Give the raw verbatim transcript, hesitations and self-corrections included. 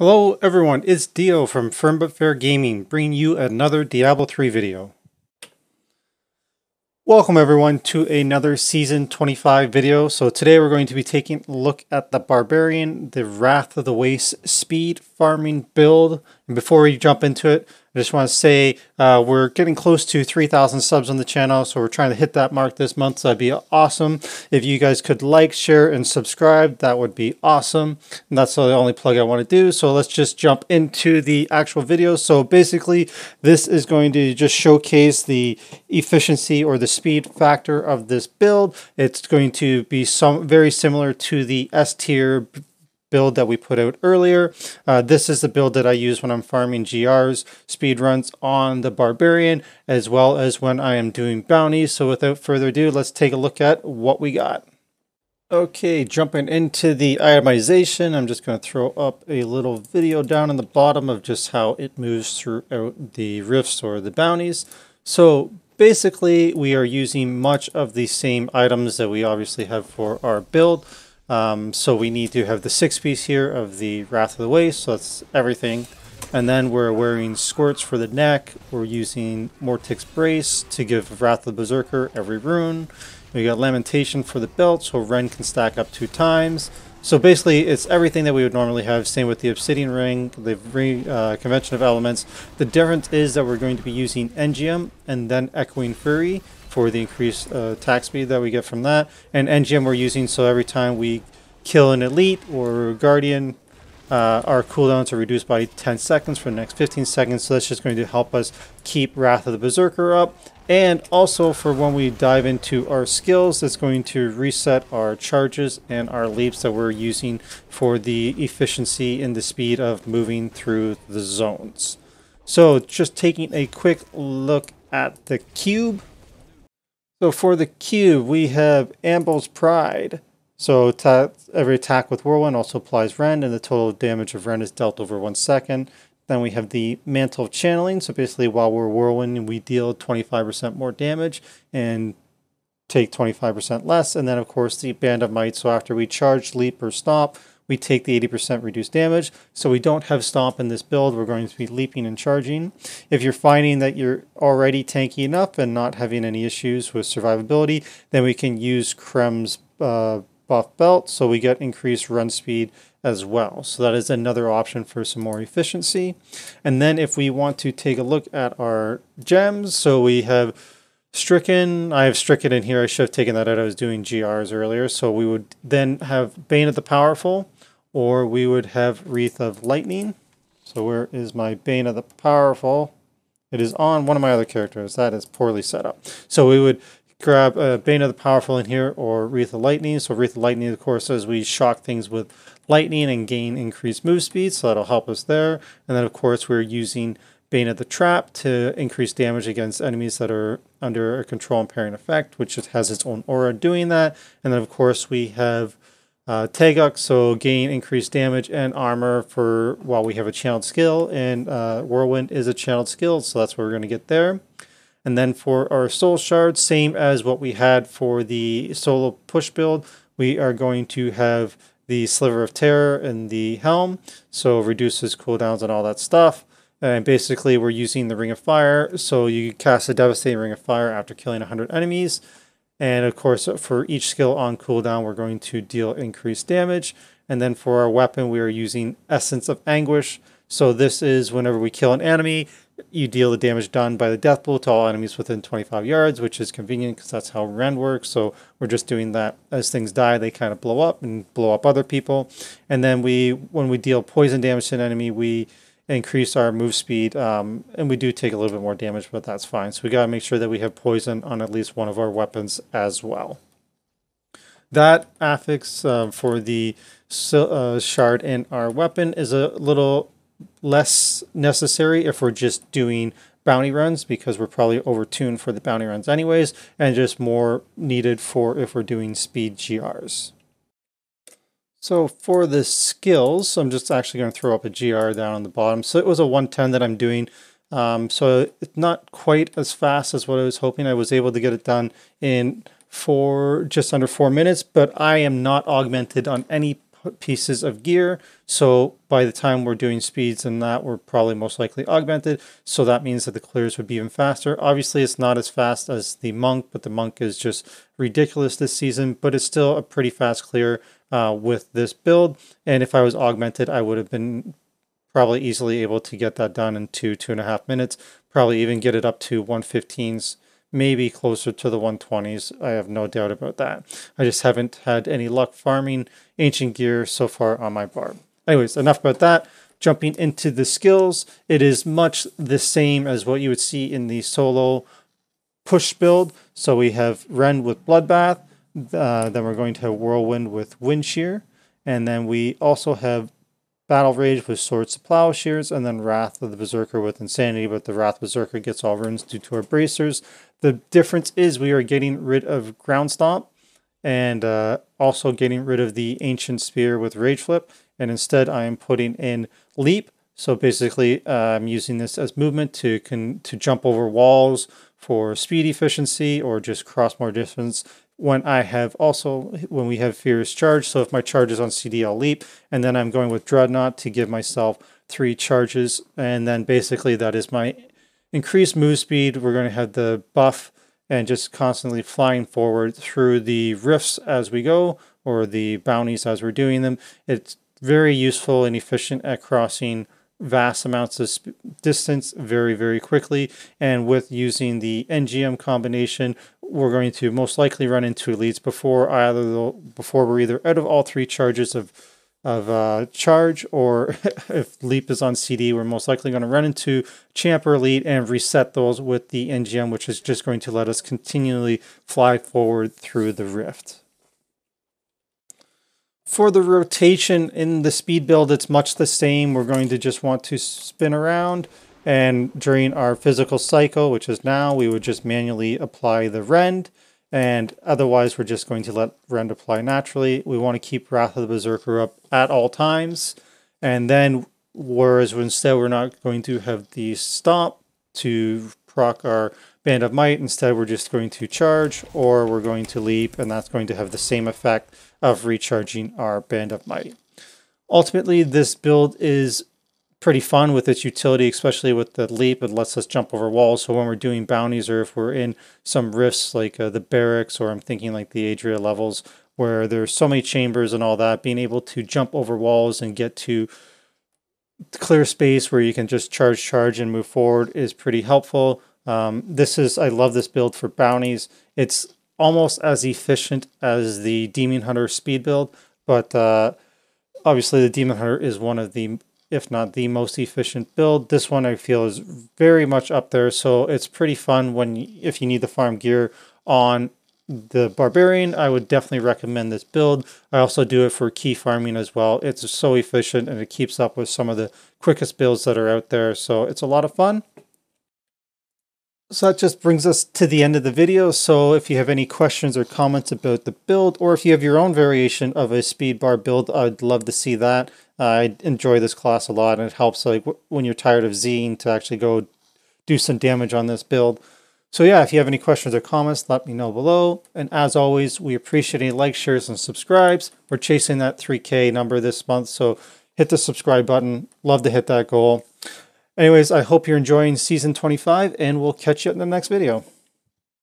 Hello everyone, it's Dio from Firm But Fair Gaming, bringing you another Diablo three video. Welcome everyone to another Season twenty-five video. So today we're going to be taking a look at the Barbarian, the Wrath of the Wastes speed farming build. And before we jump into it, I just want to say uh, we're getting close to three thousand subs on the channel, so we're trying to hit that mark this month, so that'd be awesome. If you guys could like, share, and subscribe, that would be awesome. And that's the only plug I want to do, so let's just jump into the actual video. So basically, this is going to just showcase the efficiency or the speed factor of this build. It's going to be some very similar to the S-tier build that we put out earlier. Uh, this is the build that I use when I'm farming G Rs, speedruns on the Barbarian, as well as when I am doing bounties. So without further ado, let's take a look at what we got. Okay, jumping into the itemization, I'm just going to throw up a little video down in the bottom of just how it moves throughout the rifts or the bounties. So basically, we are using much of the same items that we obviously have for our build. Um, so we need to have the six piece here of the Wrath of the Wastes, so that's everything. And then we're wearing Squirts for the neck. We're using Mortix Brace to give Wrath of the Berserker every rune. We got Lamentation for the belt, so Ren can stack up two times. So basically it's everything that we would normally have, same with the Obsidian Ring, the ring, uh, Convention of Elements. The difference is that we're going to be using Ngium and then Echoing Fury for the increased uh, attack speed that we get from that. And Ngium we're using so every time we kill an elite or guardian, uh, our cooldowns are reduced by ten seconds for the next fifteen seconds, so that's just going to help us keep Wrath of the Berserker up. And also for when we dive into our skills, that's going to reset our charges and our leaps that we're using for the efficiency and the speed of moving through the zones. So just taking a quick look at the cube. So for the cube, we have Ambo's Pride. So every attack with Whirlwind also applies Ren, and the total damage of Ren is dealt over one second. Then we have the Mantle of Channeling, so basically while we're whirlwinding, we deal twenty-five percent more damage and take twenty-five percent less. And then of course the Band of Might, so after we charge, leap, or stomp, we take the eighty percent reduced damage. So we don't have stomp in this build, we're going to be leaping and charging. If you're finding that you're already tanky enough and not having any issues with survivability, then we can use Krem's uh, buff belt, so we get increased run speed as well. So that is another option for some more efficiency. And then if we want to take a look at our gems, so we have Stricken. I have Stricken in here. I should have taken that out. I was doing G Rs earlier. So we would then have Bane of the Powerful, or we would have Wreath of Lightning. So where is my Bane of the Powerful? It is on one of my other characters. That is poorly set up. So we would grab a Bane of the Powerful in here, or Wreath of Lightning. So Wreath of Lightning, of course, as we shock things with lightning and gain increased move speed, so that'll help us there. And then of course we're using Bane of the Trap to increase damage against enemies that are under a control impairing effect, which has its own aura doing that. And then of course we have uh, Taguk, so gain increased damage and armor for while we have a channeled skill, and uh, Whirlwind is a channeled skill, so that's what we're going to get there. And then for our soul shards, same as what we had for the solo push build, we are going to have the Sliver of Terror and the Helm, so reduces cooldowns and all that stuff. And basically we're using the Ring of Fire, so you cast a devastating Ring of Fire after killing one hundred enemies. And of course for each skill on cooldown, we're going to deal increased damage. And then for our weapon, we are using Essence of Anguish. So this is whenever we kill an enemy, you deal the damage done by the death blow to all enemies within twenty-five yards, which is convenient because that's how Ren works. So we're just doing that. As things die, they kind of blow up and blow up other people. And then we, when we deal poison damage to an enemy, we increase our move speed, um, and we do take a little bit more damage, but that's fine. So we got to make sure that we have poison on at least one of our weapons as well. That affix uh, for the uh, shard in our weapon is a little less necessary if we're just doing bounty runs, because we're probably overtuned for the bounty runs anyways, and just more needed for if we're doing speed G Rs. So for the skills, I'm just actually going to throw up a G R down on the bottom. So it was a one ten that I'm doing, um, so it's not quite as fast as what I was hoping. I was able to get it done in for just under four minutes, but I am not augmented on any pieces of gear. So by the time we're doing speeds and that, we're probably most likely augmented. So that means that the clears would be even faster. Obviously, it's not as fast as the monk, but the monk is just ridiculous this season. But it's still a pretty fast clear uh, with this build. And if I was augmented, I would have been probably easily able to get that done in two, two and a half minutes. Probably even get it up to one fifteens. Maybe closer to the one twenties. I have no doubt about that. I just haven't had any luck farming ancient gear so far on my barb. Anyways, enough about that. Jumping into the skills, it is much the same as what you would see in the solo push build. So we have Ren with Bloodbath, uh, then we're going to have Whirlwind with Wind Shear, and then we also have Battle Rage with Swords to Plowshares, and then Wrath of the Berserker with Insanity, but the Wrath Berserker gets all runes due to our bracers. The difference is we are getting rid of Ground Stomp, and uh, also getting rid of the Ancient Spear with Rage Flip, and instead I am putting in Leap. So basically uh, I'm using this as movement to, can, to jump over walls for speed efficiency, or just cross more distance. When I have also, when we have Furious Charge, so if my charge is on C D, I'll leap, and then I'm going with Dreadnought to give myself three charges, and then basically that is my increased move speed. We're going to have the buff and just constantly flying forward through the rifts as we go, or the bounties as we're doing them. It's very useful and efficient at crossing vast amounts of distance very, very quickly. And with using the Ngium combination, we're going to most likely run into elites before either before we're either out of all three charges of of uh, charge, or if Leap is on C D, we're most likely going to run into Champ or Elite and reset those with the Ngium, which is just going to let us continually fly forward through the rift. For the rotation in the speed build, it's much the same. We're going to just want to spin around, and during our physical cycle, which is now, we would just manually apply the rend, and otherwise we're just going to let rend apply naturally. We want to keep Wrath of the Berserker up at all times, and then whereas instead we're not going to have the stomp to proc our Band of Might, instead we're just going to charge, or we're going to leap, and that's going to have the same effect of recharging our Band of Might. Ultimately, this build is pretty fun with its utility, especially with the leap. It lets us jump over walls, so when we're doing bounties, or if we're in some rifts like uh, the barracks, or I'm thinking like the Adria levels, where there's so many chambers and all that, being able to jump over walls and get to clear space where you can just charge, charge, and move forward is pretty helpful. Um, this is, I love this build for bounties. It's almost as efficient as the Demon Hunter speed build, but uh, obviously the Demon Hunter is one of the, if not the most efficient build. This one I feel is very much up there, so it's pretty fun when if you need the farm gear on the Barbarian. I would definitely recommend this build. I also do it for key farming as well. It's so efficient, and it keeps up with some of the quickest builds that are out there, so it's a lot of fun. So that just brings us to the end of the video. So if you have any questions or comments about the build, or if you have your own variation of a speed bar build, I'd love to see that. Uh, I enjoy this class a lot, and it helps like when you're tired of Zing to actually go do some damage on this build. So yeah, if you have any questions or comments, let me know below. And as always, we appreciate any likes, shares, and subscribes. We're chasing that three K number this month, so hit the subscribe button. Love to hit that goal. Anyways, I hope you're enjoying Season twenty-five, and we'll catch you in the next video.